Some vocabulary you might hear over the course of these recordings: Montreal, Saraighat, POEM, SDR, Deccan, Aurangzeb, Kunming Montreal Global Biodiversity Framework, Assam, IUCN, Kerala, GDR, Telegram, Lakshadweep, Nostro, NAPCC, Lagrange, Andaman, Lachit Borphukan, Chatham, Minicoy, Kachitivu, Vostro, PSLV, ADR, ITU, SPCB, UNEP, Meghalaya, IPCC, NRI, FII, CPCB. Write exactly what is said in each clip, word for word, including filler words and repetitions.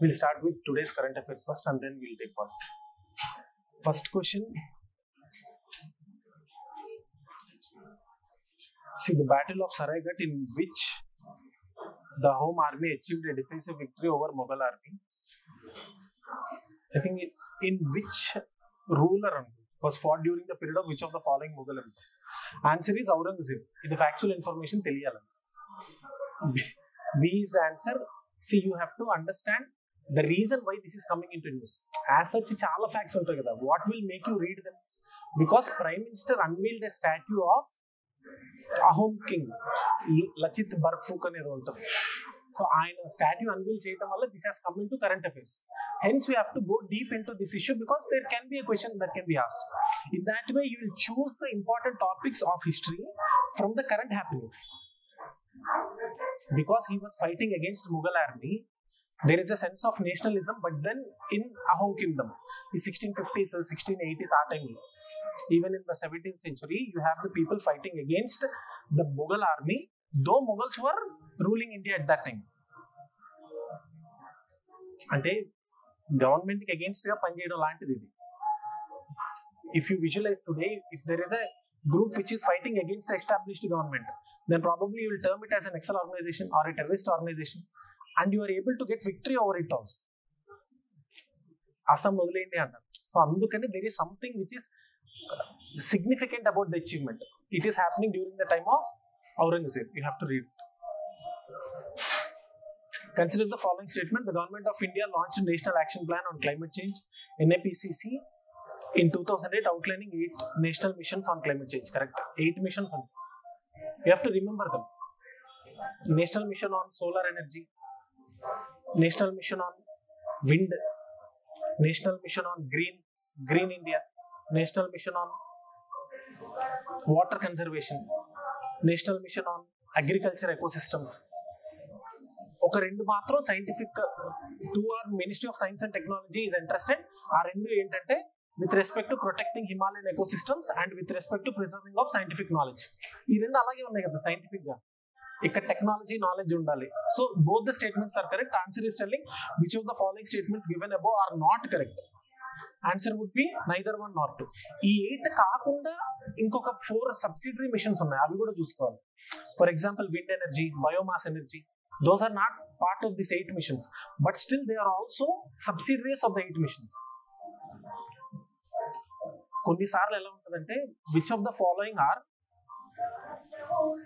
We'll start with today's current affairs first and then we'll take one. First question. See, the Battle of Saraighat, in which the Ahom army achieved a decisive victory over Mughal army. I think it, in which ruler was fought during the period of which of the following Mughal empire? Answer is Aurangzeb. In the factual information, Teliyala. B is the answer. See, you have to understand the reason why this is coming into news. As such, chala facts unta kada. What will make you read them? Because Prime Minister unveiled a statue of Ahom King, Lachit Borphukan. So, a statue unveiled cheyatam valla, this has come into current affairs. Hence, we have to go deep into this issue because there can be a question that can be asked. In that way, you will choose the important topics of history from the current happenings. Because he was fighting against Mughal army, there is a sense of nationalism, but then in Ahom Kingdom, the sixteen fifties and sixteen eighties are time. Even in the seventeenth century, you have the people fighting against the Mughal army, though Mughals were ruling India at that time. And they government against your Panjado Lantididi. If you visualize today, if there is a group which is fighting against the established government, then probably you will term it as an Excel organization or a terrorist organization, and you are able to get victory over it also. Assam Mudhula India. So, Andukane, there is something which is significant about the achievement. It is happening during the time of Aurangzeb. You have to read it. Consider the following statement. The Government of India launched a National Action Plan on Climate Change, N A P C C, in two thousand eight, outlining eight national missions on climate change. Correct? Eight missions on. You have to remember them. National mission on solar energy, national mission on wind, national mission on green, green India, national mission on water conservation, national mission on agriculture ecosystems. Okay, rendu matro scientific to our Ministry of Science and Technology is interested. Our rendu entante with respect to protecting Himalayan ecosystems and with respect to preserving of scientific knowledge. Ee rendu alage unnai kada scientific ga. Ikka technology knowledge undali. So both the statements are correct. Answer is telling which of the following statements given above are not correct. Answer would be neither one nor two. E eight kaakunda inkoka four subsidiary missions unnayi. Avi kuda chusukovali. For example, wind energy, biomass energy. Those are not part of these eight missions, but still they are also subsidiaries of the eight missions. Which of the following are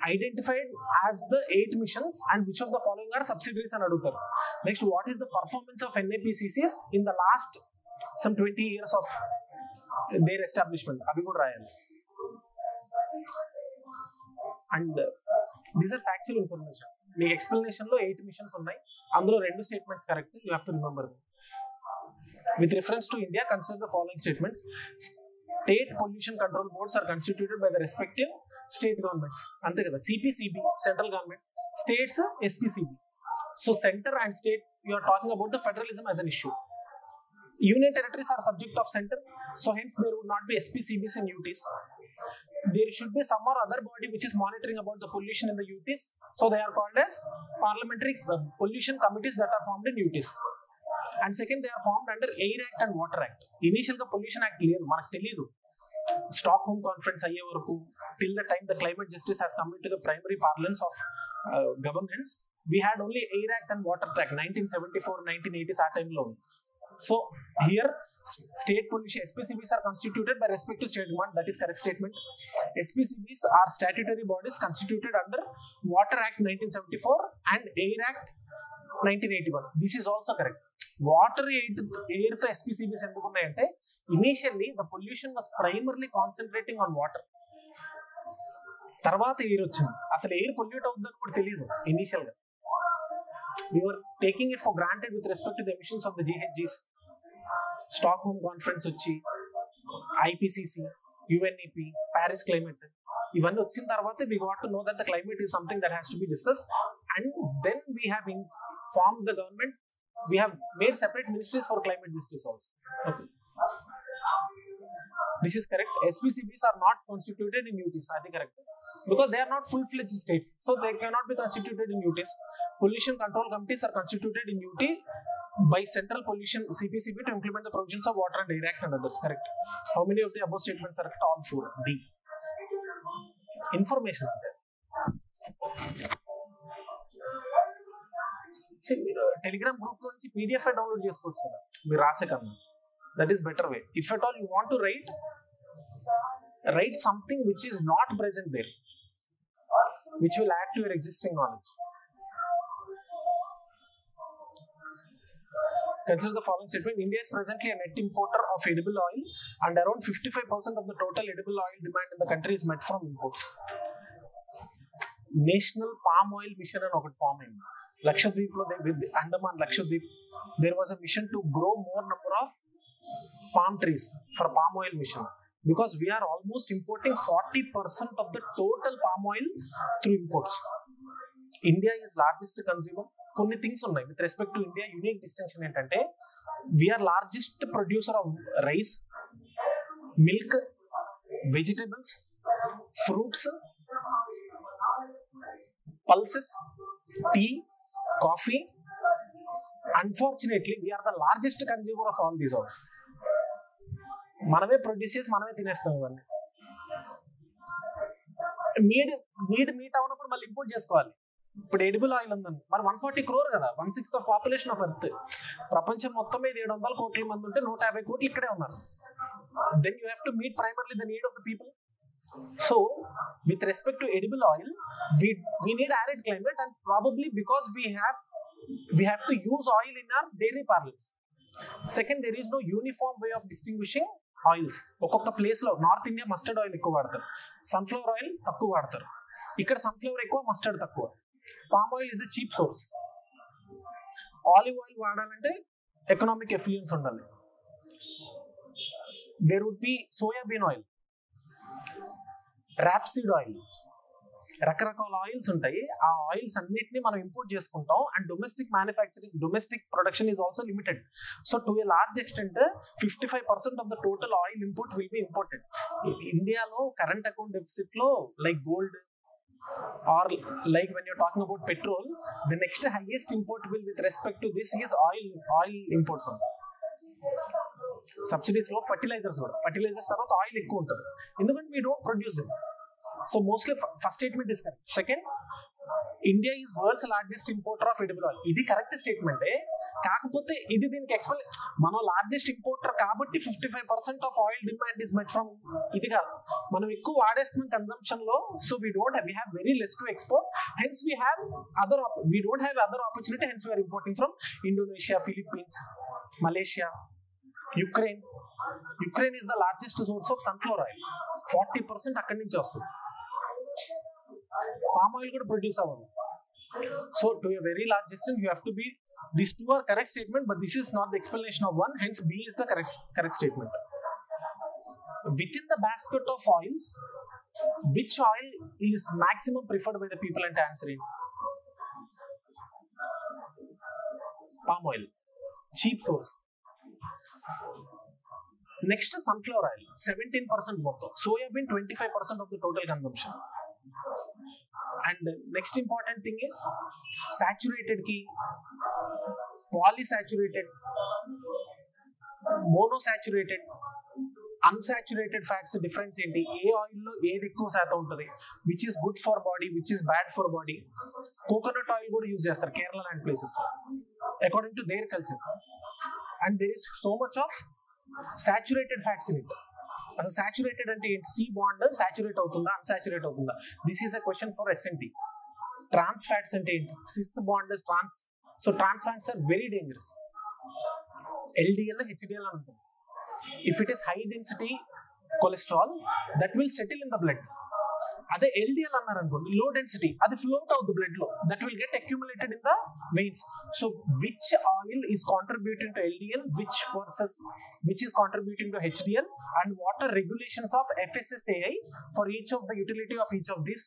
identified as the eight missions and which of the following are subsidiaries and adutharu? Next, what is the performance of N A P C Cs in the last some twenty years of their establishment? Abhigur Ryan. And uh, these are factual information. The explanation lo eight missions unnai. Andro rendu statements correct. You have to remember them. With reference to India, consider the following statements. State pollution control boards are constituted by the respective state governments. C P C B, central government, states, S P C B. So, center and state, you are talking about the federalism as an issue. Union territories are subject of center, so hence there would not be S P C Bs in U Ts. There should be some or other body which is monitoring about the pollution in the U Ts, so they are called as parliamentary pollution committees that are formed in U Ts. And second, they are formed under Air Act and Water Act. Initial the Pollution Act clear, Manak Telidu. Stockholm conference ayye varaku, till the time the climate justice has come into the primary parlance of uh, governance, we had only Air Act and Water Act, nineteen seventy-four nineteen eighties our time loan. So here state pollution S P C Bs are constituted by respective state government. That is correct statement. S P C Bs are statutory bodies constituted under Water Act nineteen seventy-four and Air Act nineteen eighty-one. This is also correct. Water aid, air to S P C Bs and initially the pollution was primarily concentrating on water. Tarvata air ochindi. Asal air pollute avudani kuda teliyadu initially. We were taking it for granted with respect to the emissions of the G H Gs. Stockholm Conference ochi, I P C C, U N E P, Paris Climate. Even ochin tarvata we got to know that the climate is something that has to be discussed, and then we have formed the government. We have made separate ministries for climate justice also. Okay. This is correct. S P C Bs are not constituted in U Ts. Are they correct? Because they are not full-fledged states. So they cannot be constituted in U Ts. Pollution control committees are constituted in U T by central pollution C P C B to implement the provisions of Water and Air Act and others, correct? How many of the above statements are correct? All four. D. Information on that. See, Telegram group P D F I download చేసుకోవచ్చు. That is better way. If at all you want to write, write something which is not present there, which will add to your existing knowledge. Consider the following statement. India is presently a net importer of edible oil and around fifty-five percent of the total edible oil demand in the country is met from imports. National Palm Oil Mission and Oil Farm in Lakshadweep, with Andaman, Lakshadweep, there was a mission to grow more number of palm trees for palm oil mission, because we are almost importing forty percent of the total palm oil through imports. India is largest consumer. Konni things unnai with respect to India, unique distinction entante, we are largest producer of rice, milk, vegetables, fruits, pulses, tea, coffee. Unfortunately, we are the largest consumer of all these also. Manave produces, manave tinestam ivanni. Need need meat avunapudu malli import chesukovali. But edible oil and then one hundred forty crore kada, one sixth of population of earth. Prapancham mottame seven hundred kotla mandi unte one hundred fifty kotla ikkade unnaru. Then you have to meet primarily the need of the people. So, with respect to edible oil, we we need arid climate, and probably because we have we have to use oil in our dairy parlance. Second, there is no uniform way of distinguishing oils. Okokka place lo North India mustard oil ekku vaadtaru, sunflower oil takku vaadtaru. Ikkada sunflower ekku, mustard takku. Palm oil is a cheap source. Olive oil vaadalante economic affluence undali. There would be soya bean oil, rapeseed oil, రకరకాల oils ఉంటాయి. ఆ oils అన్నిటిని మనం import చేసుకుంటాం, and domestic manufacturing, domestic production is also limited. So to a large extent fifty five percent of the total oil import will be imported. ఇండియాలో current account deficit లో like gold or like when you're talking about petrol, the next highest import bill with respect to this is oil oil imports only. Subsidies low, fertilizers low. Fertilizers are not oil ekku untadu, endukante we don't produce them. So mostly first statement is correct. Second, India is world's largest importer of edible oil. Idi correct statement e kaakapothe idi deeniki explain mano largest importer kabatti fifty-five percent of oil demand is met from idi kaadu. Manu ekku vaadestunna consumption lo, so we don't have, we have very less to export, hence we have other we don't have other opportunity, hence we are importing from Indonesia, Philippines, Malaysia, Ukraine. Ukraine is the largest source of sunflower oil. forty percent akkadi nunchi vastundi. Palm oil could produce our own. So to a very large extent you have to be, these two are correct statement, but this is not the explanation of one, hence B is the correct correct statement. Within the basket of oils, which oil is maximum preferred by the people and answering? Palm oil, cheap source. Next, sunflower oil, seventeen percent more. Soybean twenty-five percent of the total consumption. And the next important thing is saturated ki, polysaturated, monosaturated, unsaturated fats difference in the A oil lo A dikko satha untadi, which is good for body, which is bad for body. Coconut oil kuda use chestar Kerala and places according to their culture, and there is so much of saturated fats in it. As saturated ante C bond saturate avutunda, unsaturate avutunda. This is a question for S and T. Trans fats ante cis bond is trans, so trans fats are very dangerous. L D L and H D L antu. If it is high density cholesterol, that will settle in the blood. Ade L D L annar ankondi, low density, adi float out the blood lo, that will get accumulated in the veins. So which oil is contributing to L D L, which versus which is contributing to H D L, and what are regulations of F S S A I for each of the utility of each of these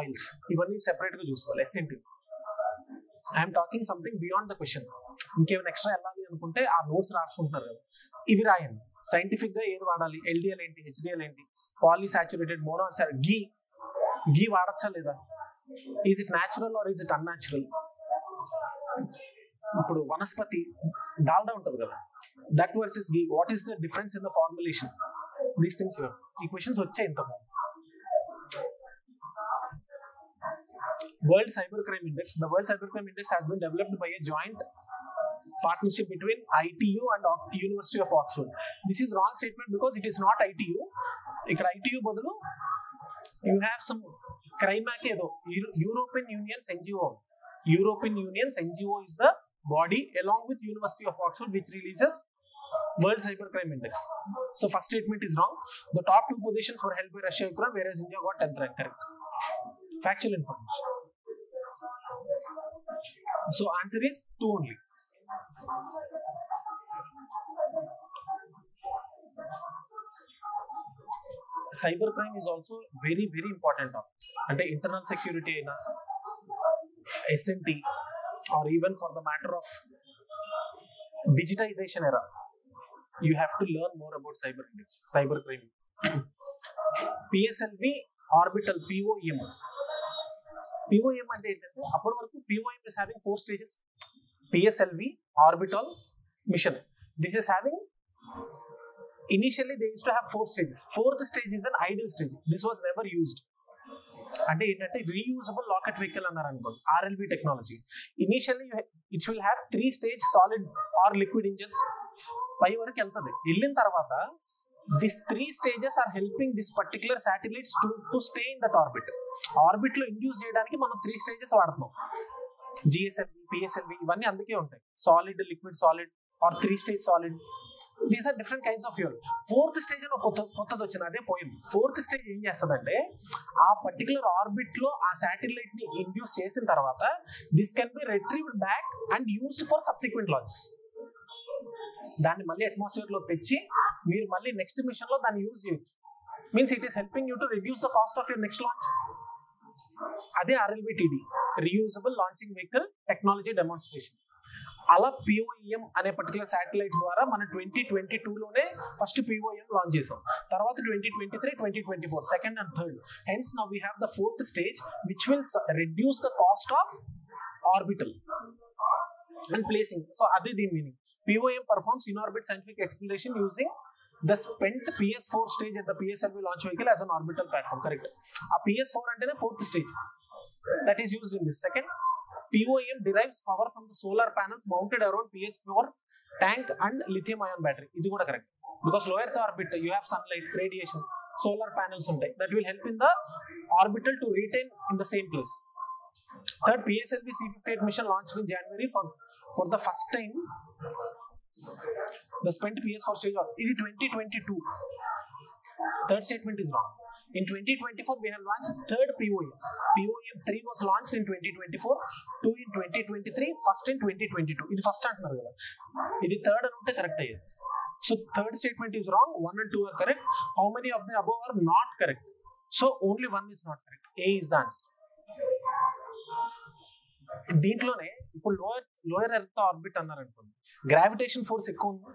oils? Ivanni separate ga chuskovali. S and T, I am talking something beyond the question. Inkem extra ellali anukunte aa notes raasukuntaru kada, ivi raayandi. Scientific ga edi vaadali, L D L enti, H D L enti, polysaturated, monosaturated, ghee, ghee vaadachcha leda, is it natural or is it unnatural? ఇప్పుడు వనస్పతి డాల్డా ఉంటుంది కదా, that versus ghee, what is the difference in the formulation? These things ఈ questions వచ్చాయి ఇంత. World Cybercrime Index. The World Cybercrime Index has been developed by a joint partnership between I T U and Oxford, University of Oxford. This is wrong statement because it is not I T U. Ikkada I T U badalu, you have some crime akedo. European Union's N G O. European Union's N G O is the body along with University of Oxford which releases World Cybercrime Index. So first statement is wrong. The top two positions were held by Russia and Ukraine, whereas India got tenth rank. Correct. Factual information. So answer is two only. Cybercrime is also very very important topic. And the internal security, S and T, or even for the matter of digitization era, you have to learn more about cyber index, cybercrime. P S L V orbital P O E M. P O E M అంటే ఏంటంటే అప్పటి వరకు P O E M is having four stages. P S L V orbital mission. This is having initially they used to have four stages. Fourth stage is an ideal stage. This was never used. అంటే ఏంటంటే reusable rocket vehicle అన్నారు అనుకోండి. R L V technology. Initially it will have three stage solid or liquid engines. పై వరకు వెళ్తుంది. వెళ్ళిన తర్వాత these three stages are helping this particular satellites to to stay in that orbit. Orbit lo induce cheyadaniki manam three stages vaadtham. G S L V, P S L V ivanni andike untayi. Solid, liquid, solid or three stage solid. These are different kinds of fuel. Fourth stage lo kottadi ochindi ade poem. Fourth stage em chestadante aa particular orbit lo aa satellite ni induce chesin tarvata this can be retrieved back and used for subsequent launches. దాన్ని మళ్ళీ atmosphere లో తెచ్చి మీరు మళ్ళీ next machine లో దాన్ని use చేయొచ్చు. Means it is helping you to reduce the cost of your next launch. అదే R L V T D, reusable launching vehicle technology demonstration. అలా P O E M అనే పర్టికులర్ శాటిలైట్ ద్వారా మనం twenty twenty టూలోనే first P O E M launch చేసాం. తర్వాత twenty twenty three twenty twenty four second and third. Hence now we have the fourth stage which will reduce the cost of orbital and placing. So అదే దీని meaning. P O E M performs in-orbit scientific exploration using the spent P S four stage at the P S L V launch vehicle as an orbital platform. Correct. A P S four antenna fourth stage that is used in this. Second, P O E M derives power from the solar panels mounted around P S four tank and lithium-ion battery. It is also correct because low Earth orbit you have sunlight, radiation, solar panels untai that will help in the orbital to retain in the same place. Third, P S L V C fifty-eight mission launched in January for for the first time. The spent P S four stage is twenty twenty-two. Third statement is wrong. In twenty twenty-four, we have launched third P O E M. P O E M three was launched in twenty twenty-four, two in twenty twenty-three, first in twenty twenty-two. This is first antenna. This is third and correct. So third statement is wrong. One and two are correct. How many of the above are not correct? So only one is not correct. A is the answer. దీంట్లోనే ఇప్పుడు lower lower earth orbit అన్నారు అనుకోండి, gravitation force ఎక్కువ ఉంది.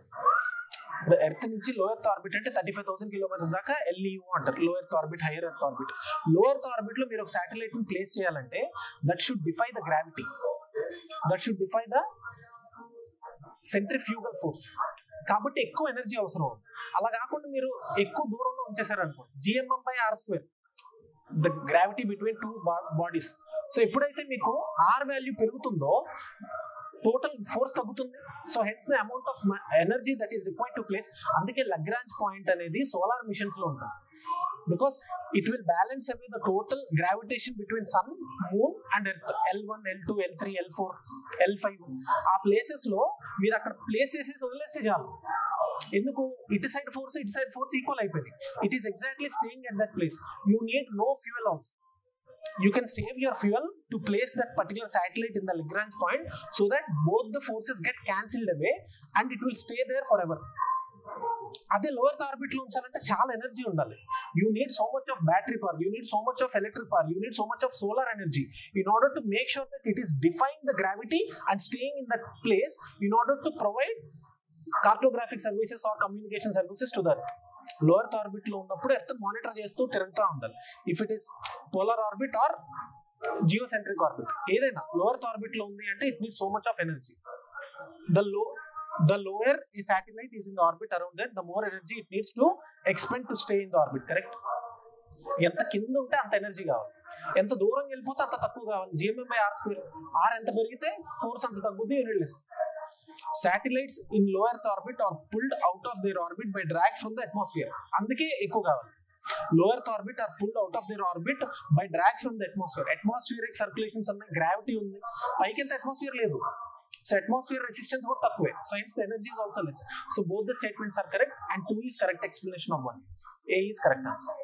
ఇప్పుడు earth నుంచి lower earth orbit అంటే thirty five thousand kilometres దాకా L E O అంటారు. Lower earth orbit, higher earth orbit. Lower earth orbit లో మీరు ఒక శాటిలైట్ ని ప్లేస్ చేయాలంటే that should defy the gravity, that should defy the centrifugal force. కాబట్టి ఎక్కువ ఎనర్జీ అవసరం. అలా కాకుండా మీరు ఎక్కువ దూరంలో ఉంచేశారు అనుకోండి, G M M by R square, the gravity between two bodies. So ఎప్పుడైతే మీకు ఆర్ వాల్యూ పెరుగుతుందో టోటల్ ఫోర్స్ తగ్గుతుంది. So hence the amount of energy that is required to place. అందుకే లగ్రాంజ్ పాయింట్ అనేది సోలార్ మిషన్స్ లో ఉంటుంది. Because it will balance away the total gravitation between sun, moon and earth. L one L two L three L four L five ఆ places లో మీరు అక్కడ place చేసేసి వదిలేస్తే చాలు. ఎందుకు? ఇటు సైడ్ ఫోర్స్ ఇటు సైడ్ ఫోర్స్ ఈక్వల్ అయిపోయింది. It is exactly staying at that place. You need no fuel also. You can save your fuel to place that particular satellite in the Lagrange point so that both the forces get cancelled away and it will stay there forever. Ade low Earth orbit lo unchalante chaala energy undali. You need so much of battery power, you need so much of electric power, you need so much of solar energy in order to make sure that it is defying the gravity and staying in that place in order to provide cartographic services or communication services to the Earth. Low Earth orbit lo unnappudu Earth monitor chestu tirugutha undali. If it is polar orbit or geocentric orbit. Edaina lower orbit lo undi ante it needs so much of energy. The low the lower a satellite is in the orbit around that, the more energy it needs to expend to stay in the orbit, correct? Enta kinda unte anta energy kavali. Enta dooram velipothe anta takku kavali. G M M by R squared. R enta perigithe force anta taggudi unit less. Satellites in low Earth orbit are pulled out of their orbit by drag from the atmosphere. Anduke ekku kavali. Low Earth orbit are pulled out of their orbit by drag from the atmosphere. Atmospheric circulations are gravity undi. Paiki enta atmosphere ledu. So atmosphere resistance kuda takkuve. So hence the energy is also less. So both the statements are correct and two is correct explanation of one. A is correct answer.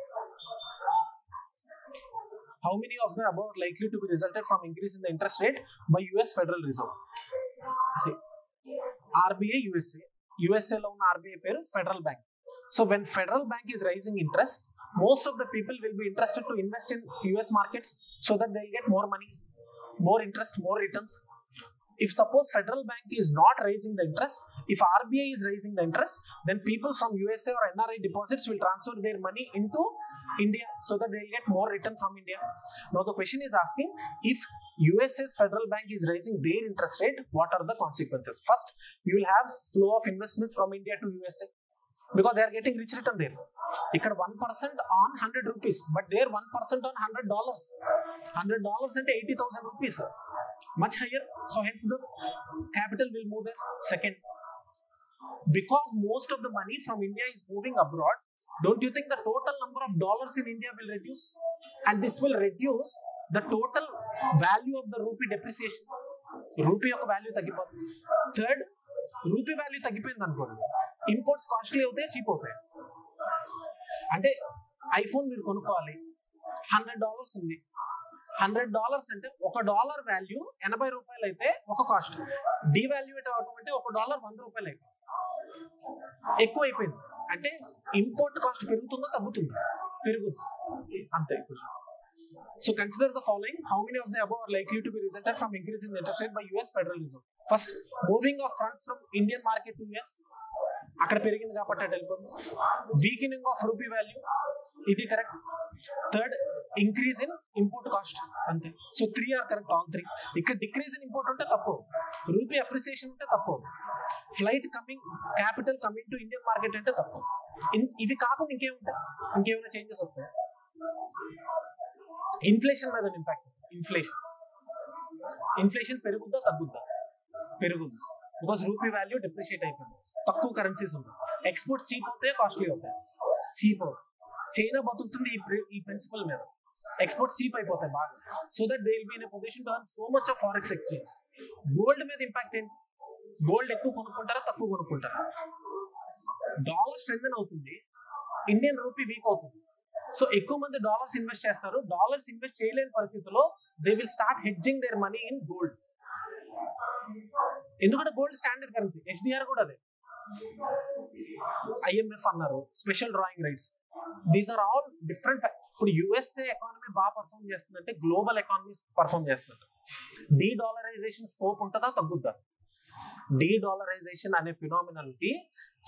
How many of the above are likely to be resulted from increase in the interest rate by U S Federal Reserve? See, R B I U S A, U S A loan R B I pair Federal Bank. So when Federal Bank is raising interest, most of the people will be interested to invest in U S markets so that they will get more money, more interest, more returns. If suppose Federal Bank is not raising the interest, if R B I is raising the interest, then people from U S A or N R I deposits will transfer their money into India so that they will get more return from India. Now the question is asking, if U S A's Federal Bank is raising their interest rate, what are the consequences? First, you will have flow of investments from India to U S A because they are getting rich return there. Ikkada one percent on one hundred rupees, but there one percent on one hundred dollars. one hundred dollars into eighty thousand rupees. Much higher, so hence the capital will move there. Second, because most of the money from India is moving abroad, don't you think the total number of dollars in India will reduce? And this will reduce the total value of the rupee depreciation. Rupee yokka value taggipothindi. Third, rupee value taggipoyindi anukondi. Imports costly avutayi, cheap avutayi. Ante iPhone meer konukkovali. one hundred dollars undi. one hundred dollars and one dollar value eighty rupees aithe oka cost. Devaluate avadam ante one dollar one hundred rupees aithe. Ekku ayipoyindi. Ante import cost perugutundo taggutundo perugutundi ante ekku. So consider the following. How many of the above are likely to be resulted from increase in interest rate by U S Federal Reserve? First, moving of funds from Indian market to U S. Akkada perigindi kabatti telipom. Weakening of rupee value. Idi correct. Third, increase in import cost. Ante. So three are correct, all three. Ikkada decrease in import unte tappu. Rupee appreciation unte tappu. Flight coming, capital coming to Indian market unte tappu. Ivi kaakunda inkem untayi? Inkemana changes vastayi? Inflation మీద impact inflation inflation పెరుగుద్దా తగ్గుద్దా పెరుగుద్ది because rupee value depreciate అయిపోయింది తక్కువ currencies ఉంటాయి exports cheap అవుతాయి costly అవుతాయి cheap China బతుకుతుంది ఈ ఈ ప్రిన్సిపల్ మీద ఎక్స్పోర్ట్స్ చీప్ అయిపోతాయి బాగా so that they will be in a position to earn so much of forex exchange gold మీద ఇంపాక్ట్ ఏంటి గోల్డ్ ఎక్కువ కొనుక్కుంటారా తక్కువ కొనుక్కుంటారా డాలర్ స్ట్రెంథెన్ అవుతుంది ఇండియన్ రూపీ వీక్ అవుతుంది సో ఎక్కువ మంది డాలర్స్ ఇన్వెస్ట్ చేస్తారు డాలర్స్ ఇన్వెస్ట్ చేయలేని పరిస్థితుల్లో they will start hedging their money in gold ఎందుకంటే గోల్డ్ స్టాండర్డ్ కరెన్సీ ఎస్డిఆర్ కూడా అదే ఐఎంఎఫ్ అన్నారు special drawing rights these are all different ఇప్పుడు యుఎస్ఏ ఎకానమీ బాగా పర్ఫామ్ చేస్తుందంటే గ్లోబల్ ఎకానమీ పర్ఫామ్ చేస్తుందంట డీ డాలరైజేషన్ స్కోప్ ఉంటుందా తగ్గుద్దా డీ డాలరైజేషన్ అనే ఫినామినల్కి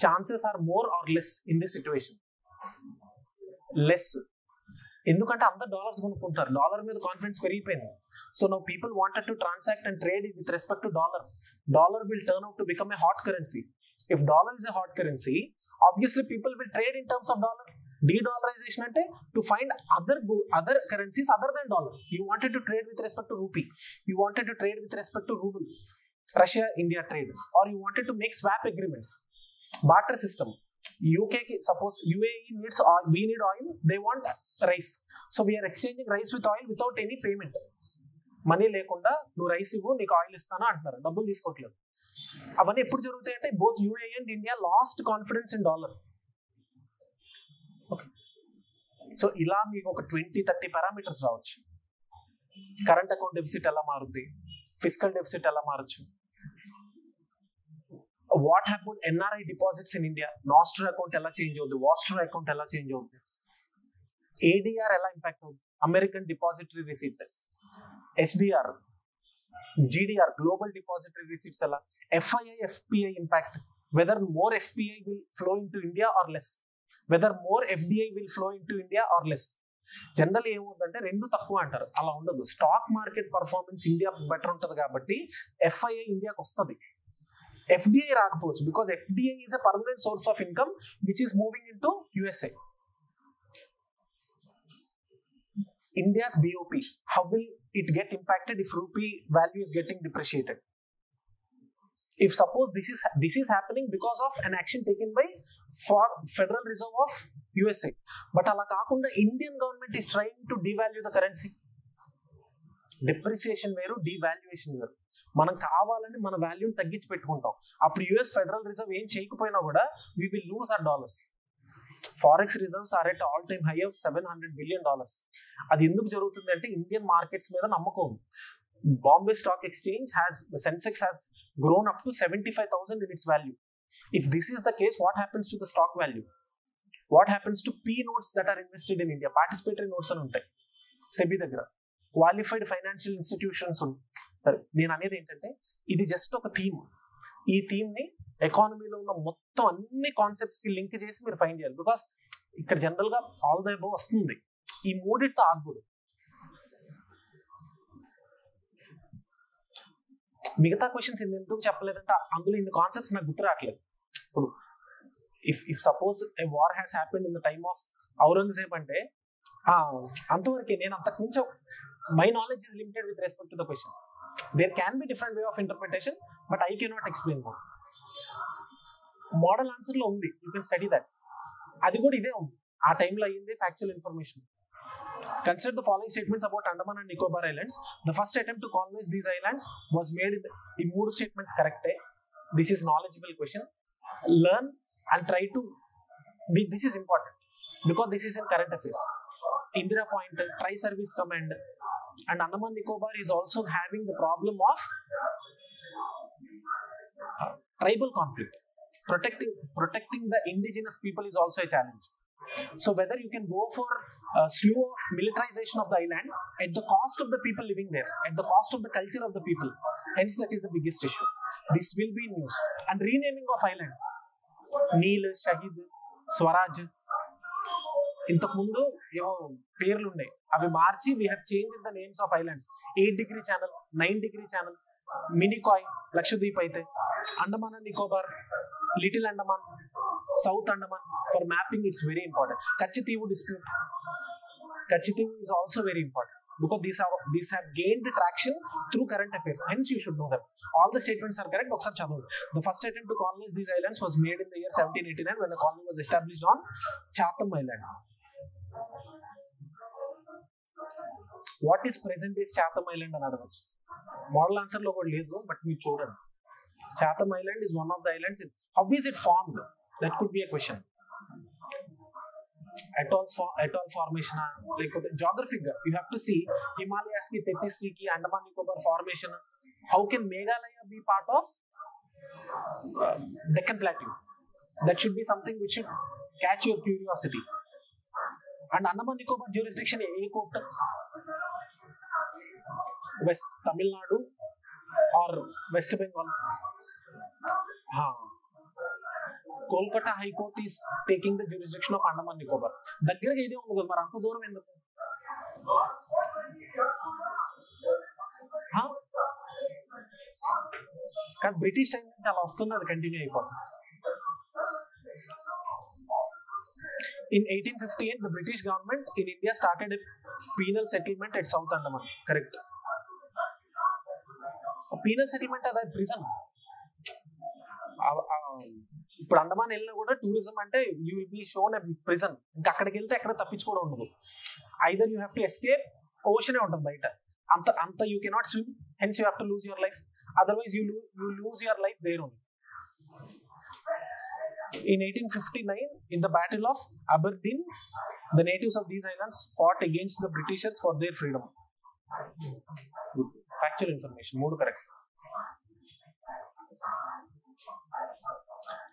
chances are more or less in this situation less ఎందుకంటే అందరు డాలర్స్ కొనుక్కుంటారు డాలర్ మీద కాన్ఫిడెన్స్ పెరిగిపోయింది so now people wanted to transact and trade with respect to dollar dollar will turn out to become a hot currency if dollar is a hot currency obviously people will trade in terms of dollar de dollarization అంటే to find other other currencies other than dollar you wanted to trade with respect to rupee you wanted to trade with respect to rouble Russia India trade or you wanted to make swap agreements barter system U K, suppose U A E needs oil, we need oil, they want rice. So we are exchanging rice with oil without any payment. Money lekunda, no rice ivu, nik oil istana antaru, double iskotledu. Avani eppudu jarugutayante both U A E and India lost confidence in dollar. Okay. So ila meeku oka twenty thirty parameters ravachu. Current account deficit ela maaruddi, fiscal deficit ela maarchu. What happened? N R I deposits in India. Nostra account ella change avudhi. Vostra account ella change avudhi. A D R ella impact avudhi. American Depository Receipt. S D R. G D R. Global Depository Receipts ella. F I I, F P I impact. Whether more F P I will flow into India or less. Whether more F D I will flow into India or less. Generally ఏముందంటే రెండు తక్కువ అంటారు, అలా ఉండదు. Stock market performance India better ఉంటుంది కాబట్టి FII ఇండియాకి వస్తుంది, ఎఫ్డిఐ రాకపోవచ్చు. Because FDI is a permanent source of income which is moving into USA. India's B O P, how will it get impacted if rupee value is getting depreciated? If suppose this is this is happening because of an action taken by for Federal Reserve of U S A, but ala kaakunda Indian government is trying to devalue the currency. Depreciation veru, devaluation veru. Manam kaavalani mana value ni tagginchi pettukuntam. Appudu U S Federal Reserve em cheyakopoyina kuda we will lose our dollars. Forex reserves are at all time high of seven hundred billion dollars. అది ఎందుకు జరుగుతుంది అంటే Indian markets మీద నమ్మకం. Bombay stock exchange has Sensex has grown up to seventy five thousand in its value. If this is the case, what happens to the stock value? What happens to P notes that are invested in India? Participatory notes అని ఉంటాయి SEBI దగ్గర, qualified financial institutions ఉన్నాయి. సరే, నేను అనేది ఏంటంటే ఇది just ఒక థీమ్. ఈ థీమ్ ని ఎకానమీలో ఉన్న మొత్తం అన్ని కాన్సెప్ట్స్ కి లింక్ చేసి మీరు ఫైండ్ చేయాలి. బికాస్ ఇక్కడ జనరల్ గా ఆల్ ద అబౌవ్ వస్తుంది. ఈ మూడిటితో ఆగకూడదు, మిగతా క్వశ్చన్స్ ఎందుకు చెప్పలేదంటే అందులో ఇన్ని కాన్సెప్ట్స్ నాకు గుర్తు రావట్లేదు. ఇప్పుడు if if suppose a war has happened in the time of Aurangzeb అంటే అంతవరకే. నేను అంతకు మించి my knowledge is limited with respect to the question. There can be different way of interpretation, but I cannot explain more. Model ఆన్సర్లో ఉంది, you can study that. అది కూడా ఇదే ఉంది, ఆ టైంలో అయ్యింది. Factual information. Consider the following statements about Andaman and Nicobar Islands. The first attempt to colonize these islands was made in the mood statements correct. This is knowledgeable question. Learn and try to be, this is important because this is in current affairs. Indira Point, Tri-Service Command, and Andaman Nicobar is also having the problem of uh, tribal conflict. Protecting, protecting the indigenous people is also a challenge. So whether you can go for a slew of militarization of the island at the cost of the people living there, at the cost of the culture of the people, hence that is the biggest issue. This will be news. And renaming of islands, Neel, Shahid, Swaraj, ఇంతకు ముందు ఏవో పేర్లు ఉన్నాయి, అవి మార్చి we have changed the names of islands. eight degree channel, nine degree channel, Minicoy, Lakshadweep అయితే, Andaman and Nicobar, Little Andaman, South Andaman. For mapping it's very important. Kachitivu dispute, Kachitivu is also very important because these are these have gained traction through current affairs, hence you should know them. All the statements are correct. Oksar Chadol, the first attempt to colonize these islands was made in the year seventeen eighty-nine when the colony was established on Chatham Island. What is present day Chatham Island and others? Model answer lo kuda ledhu, but we chodan. Chatham Island is one of the islands. How is it formed? That could be a question. Atolls for atoll formation, like geographic, you have to see Himalayas ki thirty-three ki Andaman Nicobar formation. How can Meghalaya be part of uh, Deccan Plateau? That should be something which should catch your curiosity. And Andaman Nicobar jurisdiction, a court, West Tamil Nadu or West Bengal. Ha. Kolkata High Court is taking the jurisdiction of Andaman Nicobar. దగ్గరగా ఇదే ఉంది కదా, మరి అంత దూరం ఎందుకు? కానీ British time నుంచి అలా వస్తుంది, అది కంటిన్యూ అయిపోతుంది. In eighteen fifty-eight, the British government in India started a penal settlement at South Andaman. Correct. A penal settlement at a prison. ఇప్పుడు అండమాన్ వెళ్ళినా కూడా టూరిజం అంటే you will be shown a prison. ఇంకా అక్కడికి వెళ్తే అక్కడ తప్పించుకోవడం ఉండదు. Either you have to escape, ఓషనే ఉంటుంది బయట, అంత అంత you cannot swim, hence you have to lose your life. Otherwise you you lose your life there only. In eighteen fifty nine in the battle of Aberdeen, the natives of these islands fought against the Britishers for their freedom. Factual information మూడు correct.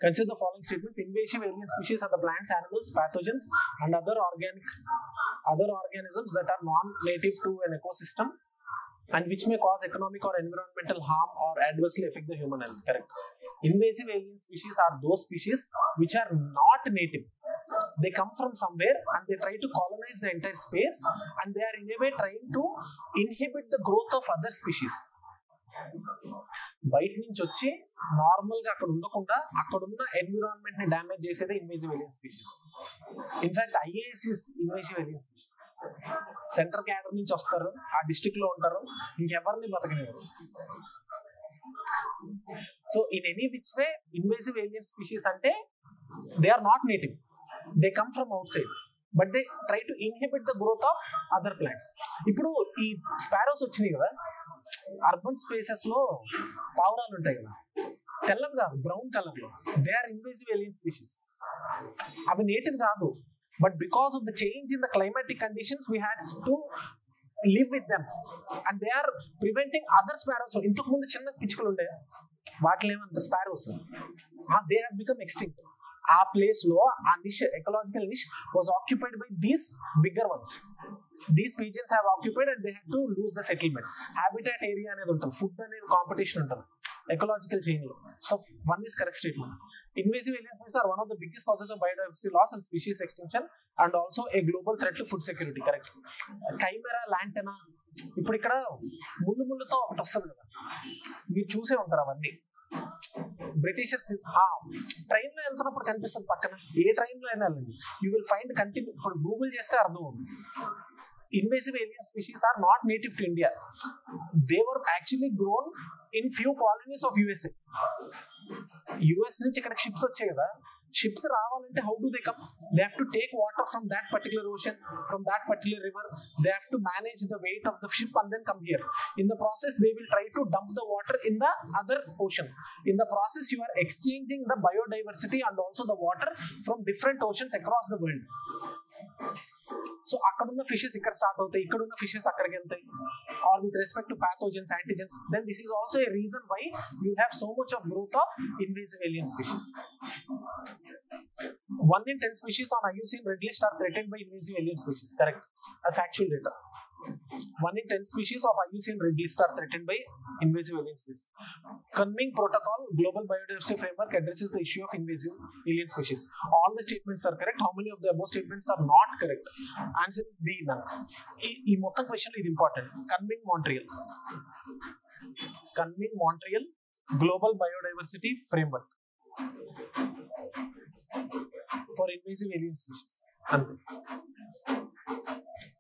Consider the following statements. Invasive alien species are the plants, animals, pathogens and other organic other organisms that are non-native to an ecosystem and which may cause economic or environmental harm or adversely affect the human health. Correct. Invasive alien species are those species which are not native They come from somewhere and they try to colonize the entire space, and they are in a way trying to inhibit the growth of other species. బయట నుంచి వచ్చి నార్మల్గా అక్కడ ఉండకుండా అక్కడున్న ఎన్విరాన్మెంట్ని damage చేసేది invasive alien species. In fact IAS is invasive alien species. Centre cadre నుంచి వస్తారు, ఆ డిస్ట్రిక్ట్లో ఉంటారు, ఇంకెవరిని బతకనివ్వరు. So in any which way invasive alien species అంటే they are not native, they come from outside, but they try to inhibit the growth of other plants. ఇప్పుడు ఈ స్పారోస్ వచ్చినాయి కదా, అర్బన్ స్పేసెస్ లో పావురాలు ఉంటాయి కదా, తెల్లం కాదు బ్రౌన్ కలర్ లో, they are invasive alien species. అవి నేటివ్ కాదు, but because of the change in the climatic conditions we had to live with them, and they are preventing other sparrows. ఇంతకు ముందు చిన్న పిచ్చుకలు ఉండే వాటిలో ఏమంత sparrows, they have become extinct. ఆ ప్లేస్ లో ఆ niche, ecological niche was occupied by these bigger ones. These pigeons have occupied and they had to lose the settlement. Habitat area అనేది ఉంటుంది, ఫుడ్ అనేది కాంపిటీషన్ ఉంటుంది ఎకలాజికల్ చేంజ్ లో. So one is correct statement. Invasive alien species are one of the biggest causes of biodiversity loss and species extinction and also a global threat to food security. Correct. కైమెరా, lantana, ఇప్పుడు ఇక్కడ ముళ్ళు ముళ్ళుతో ఒకటి వస్తుంది కదా, మీరు చూసే ఉంటారు అవన్నీ. బ్రిటిషర్స్ ట్రైన్ లో వెళ్తున్నప్పుడు కనిపిస్తుంది పక్కన, ఏ ట్రైన్ లో అయినా వెళ్ళండి, యూ విల్ ఫైండ్ కంటిన్యూ. ఇప్పుడు గూగుల్ చేస్తే అర్థం అవుతుంది. Invasive alien species are not native to India. They were actually grown in few colonies of U S A. U S నుంచి ఇక్కడ షిప్స్ వచ్చాయి కదా, షిప్స్ రావాలంటే how do they come? They have to take water from that particular ocean, from that particular river. They have to manage the weight of the ship and then come here. In the process they will try to dump the water in the other ocean. In the process you are exchanging the biodiversity and also the water from different oceans across the world. So అక్కడ ఉన్న fishes ఇక్కడ start అవుతాయి, ఇక్కడ ఉన్న fishes అక్కడికి వెళ్తాయి. Or with respect to pathogens, antigens, then this is also a reason why you have so much of growth of invasive alien species. One in ten species on I U C N red list are threatened by invasive alien species. Correct, అది factual data. One in ten species of I U C N red list are threatened by invasive alien species. Kunming Protocol, Global Biodiversity Framework, addresses the issue of invasive alien species. All the statements are correct. How many of the above statements are not correct? Answer is B, none. Ee mottham question is important. Kunming Montreal. Kunming Montreal, Global Biodiversity Framework for invasive alien species. Ante.